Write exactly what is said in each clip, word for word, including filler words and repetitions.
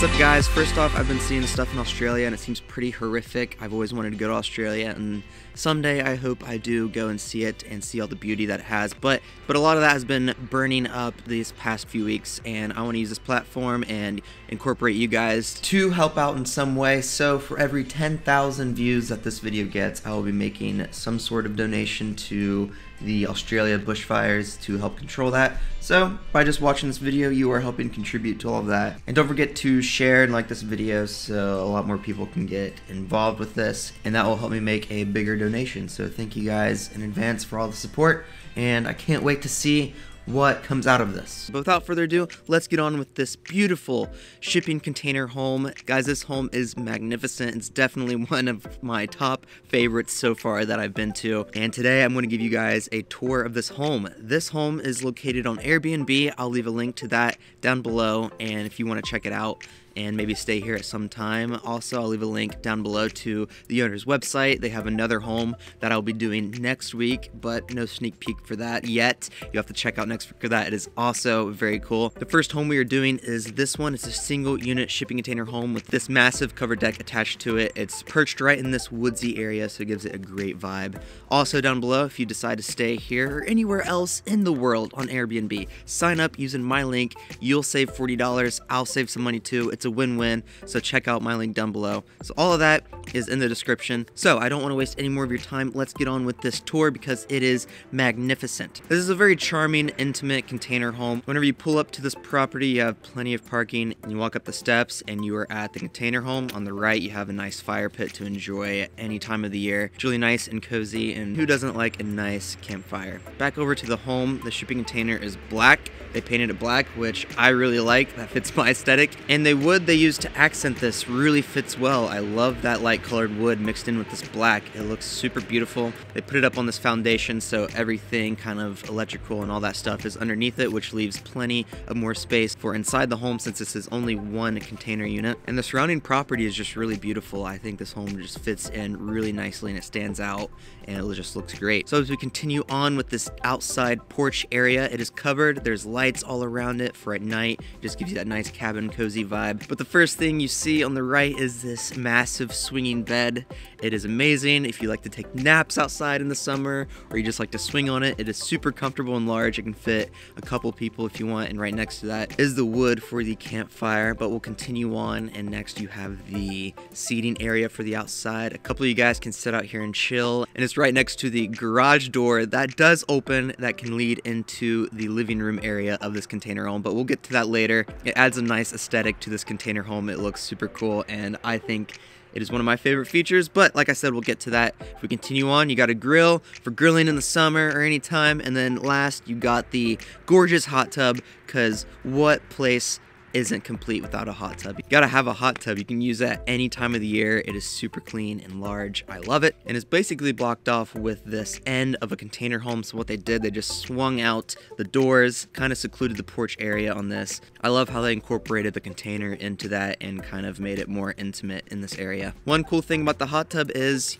What's up, guys? First off, I've been seeing stuff in Australia and it seems pretty horrific. I've always wanted to go to Australia, and someday I hope I do go and see it and see all the beauty that it has. But but a lot of that has been burning up these past few weeks, and I want to use this platform and incorporate you guys to help out in some way. So for every ten thousand views that this video gets, I will be making some sort of donation to the Australia bushfires to help control that. So by just watching this video, you are helping contribute to all of that. And don't forget to share and like this video so a lot more people can get involved with this, and that will help me make a bigger donation. So thank you guys in advance for all the support, and I can't wait to see what comes out of this. But without further ado, let's get on with this beautiful shipping container home. Guys, this home is magnificent. It's definitely one of my top favorites so far that I've been to. And today I'm going to give you guys a tour of this home. This home is located on Airbnb. I'll leave a link to that down below, and if you want to check it out and maybe stay here at some time. Also, I'll leave a link down below to the owner's website. They have another home that I'll be doing next week, but no sneak peek for that yet. You'll have to check out next week for that. It is also very cool. The first home we are doing is this one. It's a single unit shipping container home with this massive covered deck attached to it. It's perched right in this woodsy area, so it gives it a great vibe. Also down below, if you decide to stay here or anywhere else in the world on Airbnb, sign up using my link. You'll save forty dollars. I'll save some money too. It's It's a win-win, so check out my link down below. So all of that is in the description. So I don't want to waste any more of your time. Let's get on with this tour because it is magnificent. This is a very charming, intimate container home. Whenever you pull up to this property, you have plenty of parking, and you walk up the steps and you are at the container home. On the right, you have a nice fire pit to enjoy at any time of the year. It's really nice and cozy, and who doesn't like a nice campfire? Back over to the home, the shipping container is black. They painted it black, which I really like. That fits my aesthetic. And they would wood they used to accent this really fits well. I love that light colored wood mixed in with this black. It looks super beautiful. They put it up on this foundation, so everything kind of electrical and all that stuff is underneath it, which leaves plenty of more space for inside the home since this is only one container unit. And the surrounding property is just really beautiful. I think this home just fits in really nicely and it stands out and it just looks great. So as we continue on with this outside porch area, it is covered. There's lights all around it for at night. It just gives you that nice cabin cozy vibe. But the first thing you see on the right is this massive swinging bed. It is amazing if you like to take naps outside in the summer, or you just like to swing on it. It is super comfortable and large. It can fit a couple people if you want, and right next to that is the wood for the campfire. But we'll continue on, and next you have the seating area for the outside. A couple of you guys can sit out here and chill, and it's right next to the garage door that does open that can lead into the living room area of this container home, but we'll get to that later. It adds a nice aesthetic to this container home. It looks super cool, and I think it is one of my favorite features, but like I said, we'll get to that. If we continue on, you got a grill for grilling in the summer or any time, and then last, you got the gorgeous hot tub, because what place isn't complete without a hot tub? You gotta have a hot tub. You can use that any time of the year. It is super clean and large. I love it. And it's basically blocked off with this end of a container home. So what they did, they just swung out the doors, kind of secluded the porch area on this. I love how they incorporated the container into that and kind of made it more intimate in this area. One cool thing about the hot tub is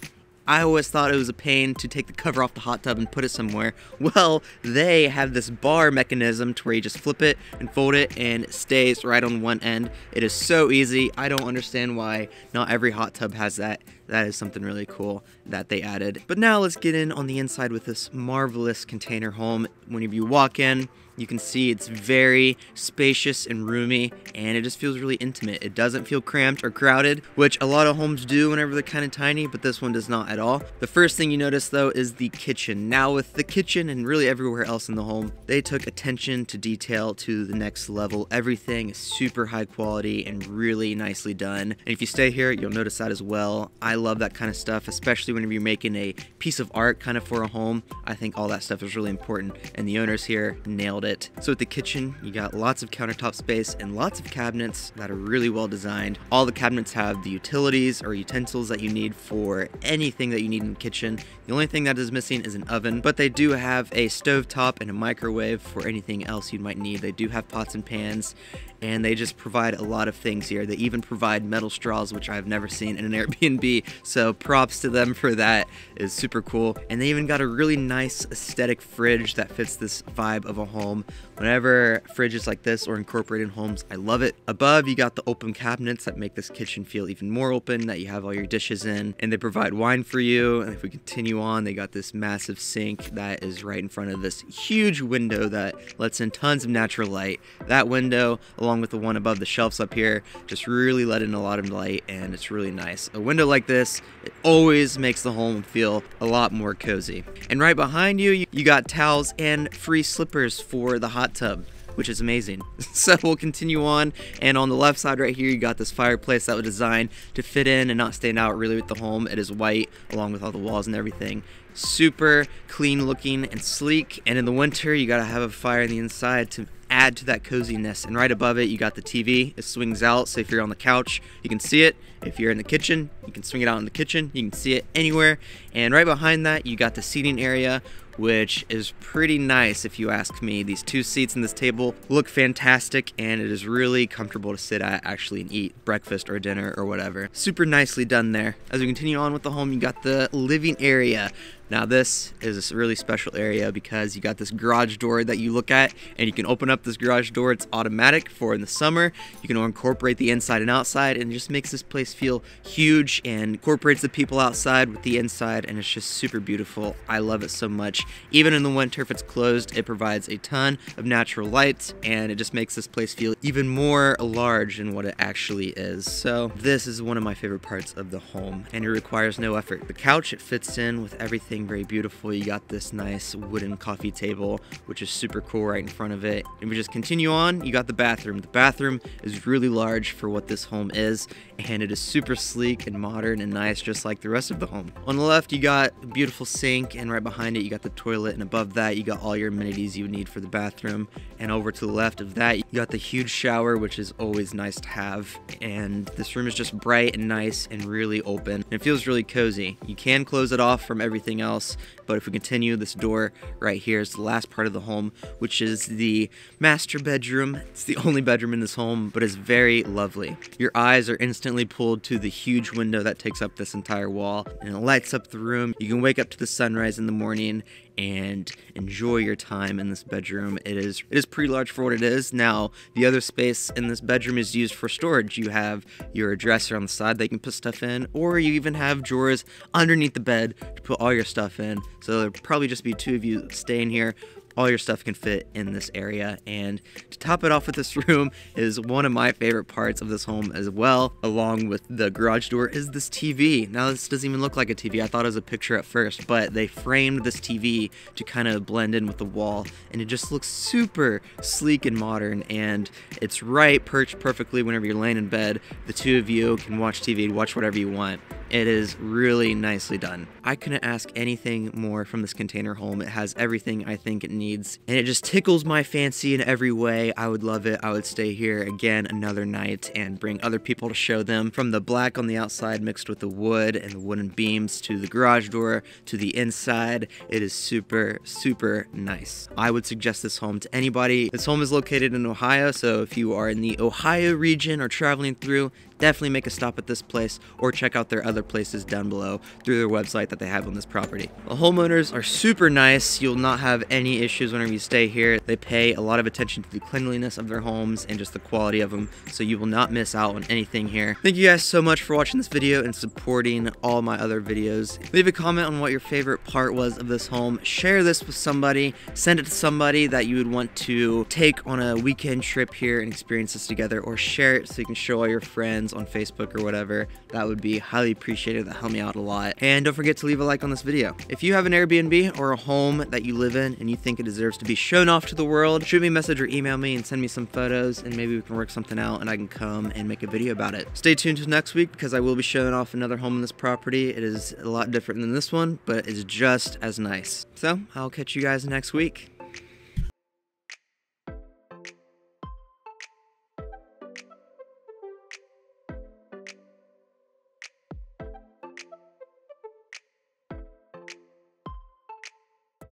I always thought it was a pain to take the cover off the hot tub and put it somewhere. Well, they have this bar mechanism to where you just flip it and fold it and it stays right on one end. It is so easy. I don't understand why not every hot tub has that. That is something really cool that they added. But now let's get in on the inside with this marvelous container home. Whenever you walk in, you can see it's very spacious and roomy, and it just feels really intimate. It doesn't feel cramped or crowded, which a lot of homes do whenever they're kind of tiny, but this one does not at all. The first thing you notice though is the kitchen. Now with the kitchen and really everywhere else in the home, they took attention to detail to the next level. Everything is super high quality and really nicely done. And if you stay here, you'll notice that as well. I love that kind of stuff, especially whenever you're making a piece of art kind of for a home. I think all that stuff is really important, and the owners here nailed it. So at the kitchen, you got lots of countertop space and lots of cabinets that are really well designed. All the cabinets have the utilities or utensils that you need for anything that you need in the kitchen. The only thing that is missing is an oven, but they do have a stovetop and a microwave for anything else you might need. They do have pots and pans and they just provide a lot of things here. They even provide metal straws, which I've never seen in an Airbnb, so props to them for that. It's super cool. And they even got a really nice aesthetic fridge that fits this vibe of a home. Whenever fridges like this are incorporated in homes, I love it. Above, you got the open cabinets that make this kitchen feel even more open, that you have all your dishes in, and they provide wine for you. And if we continue on, they got this massive sink that is right in front of this huge window that lets in tons of natural light. That window, along with the one above the shelves up here, just really let in a lot of light, and it's really nice. A window like this, it always makes the home feel a lot more cozy. And right behind you, you got towels and free slippers for the hot tub, which is amazing. So we'll continue on, and on the left side right here, you got this fireplace that was designed to fit in and not stand out really with the home. It is white along with all the walls and everything. Super clean looking and sleek, and in the winter, you gotta have a fire in the inside to add to that coziness. And right above it, you got the T V. It swings out, so if you're on the couch, you can see it. If you're in the kitchen, you can swing it out in the kitchen. You can see it anywhere. And right behind that, you got the seating area, which is pretty nice if you ask me. These two seats and this table look fantastic, and it is really comfortable to sit at actually and eat breakfast or dinner or whatever. Super nicely done there. As we continue on with the home, you got the living area. Now this is a really special area because you got this garage door that you look at, and you can open up this garage door. It's automatic for in the summer. You can incorporate the inside and outside, and it just makes this place feel huge and incorporates the people outside with the inside, and it's just super beautiful. I love it so much. Even in the winter, if it's closed, it provides a ton of natural light, and it just makes this place feel even more large than what it actually is. So this is one of my favorite parts of the home, and it requires no effort. The couch, it fits in with everything very beautiful. You got this nice wooden coffee table, which is super cool right in front of it. And we just continue on, you got the bathroom. The bathroom is really large for what this home is, and it is super sleek and modern and nice, just like the rest of the home. On the left, you got a beautiful sink, and right behind it, you got the toilet, and above that, you got all your amenities you need for the bathroom. And over to the left of that, you got the huge shower, which is always nice to have. And this room is just bright and nice and really open, and it feels really cozy. You can close it off from everything else Else, but if we continue, this door right here is the last part of the home, which is the master bedroom. It's the only bedroom in this home, but it's very lovely. Your eyes are instantly pulled to the huge window that takes up this entire wall, and it lights up the room. You can wake up to the sunrise in the morning and enjoy your time in this bedroom. It is it is pretty large for what it is. Now, the other space in this bedroom is used for storage. You have your dresser on the side that you can put stuff in, or you even have drawers underneath the bed to put all your stuff in. So there'll probably just be two of you staying here. All your stuff can fit in this area. And to top it off with this room is one of my favorite parts of this home as well, along with the garage door, is this T V. Now this doesn't even look like a T V. I thought it was a picture at first, but they framed this T V to kind of blend in with the wall, and it just looks super sleek and modern, and it's right perched perfectly whenever you're laying in bed. The two of you can watch T V, watch whatever you want. It is really nicely done. I couldn't ask anything more from this container home. It has everything I think it needs, and it just tickles my fancy in every way. I would love it. I would stay here again another night and bring other people to show them, from the black on the outside mixed with the wood and the wooden beams to the garage door to the inside. It is super, super nice. I would suggest this home to anybody. This home is located in Ohio, so if you are in the Ohio region or traveling through, definitely make a stop at this place, or check out their other places down below through their website that they have on this property. The homeowners are super nice. You'll not have any issues whenever you stay here. They pay a lot of attention to the cleanliness of their homes and just the quality of them, so you will not miss out on anything here. Thank you guys so much for watching this video and supporting all my other videos. Leave a comment on what your favorite part was of this home. Share this with somebody. Send it to somebody that you would want to take on a weekend trip here and experience this together, or share it so you can show all your friends on Facebook or whatever. That would be highly appreciated. That helped me out a lot. And don't forget to leave a like on this video. If you have an Airbnb or a home that you live in and you think it deserves to be shown off to the world, shoot me a message or email me and send me some photos, and maybe we can work something out and I can come and make a video about it. Stay tuned till next week, because I will be showing off another home in this property. It is a lot different than this one, but it's just as nice. So I'll catch you guys next week.